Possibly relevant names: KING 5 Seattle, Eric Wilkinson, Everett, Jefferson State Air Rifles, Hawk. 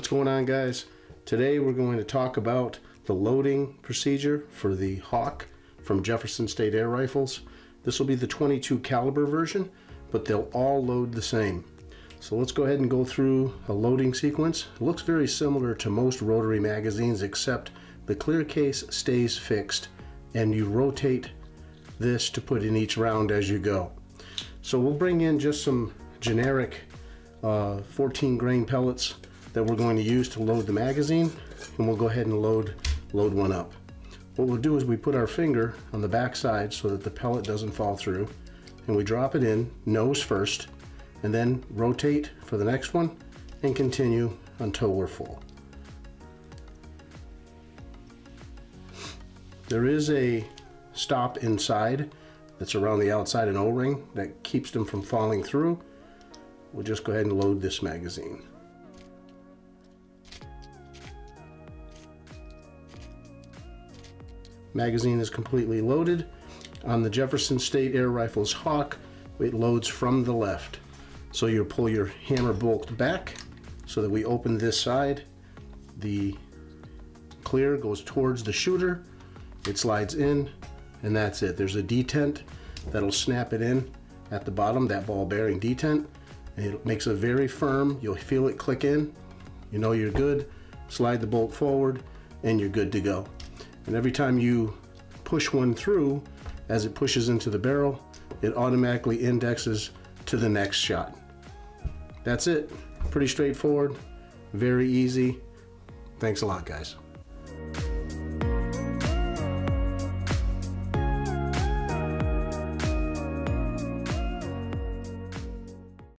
What's going on, guys? Today we're going to talk about the loading procedure for the Hawk from Jefferson State Air Rifles. This will be the 22 caliber version, but they'll all load the same. So let's go ahead and go through a loading sequence. It looks very similar to most rotary magazines, except the clear case stays fixed and you rotate this to put in each round as you go. So we'll bring in just some generic 14 grain pellets that we're going to use to load the magazine, and we'll go ahead and load one up. What we'll do is we put our finger on the back side so that the pellet doesn't fall through, and we drop it in nose first and then rotate for the next one and continue until we're full. There is a stop inside that's around the outside, an O-ring that keeps them from falling through. We'll just go ahead and load this magazine. Magazine is completely loaded. On the Jefferson State Air Rifles Hawk, it loads from the left. So you'll pull your hammer bolt back so that we open this side. The clear goes towards the shooter. It slides in, and that's it. There's a detent that'll snap it in at the bottom, that ball bearing detent. It makes a very firm, you'll feel it click in, you know you're good. Slide the bolt forward and you're good to go. And every time you push one through, as it pushes into the barrel, it automatically indexes to the next shot. That's it. Pretty straightforward, very easy. Thanks a lot, guys.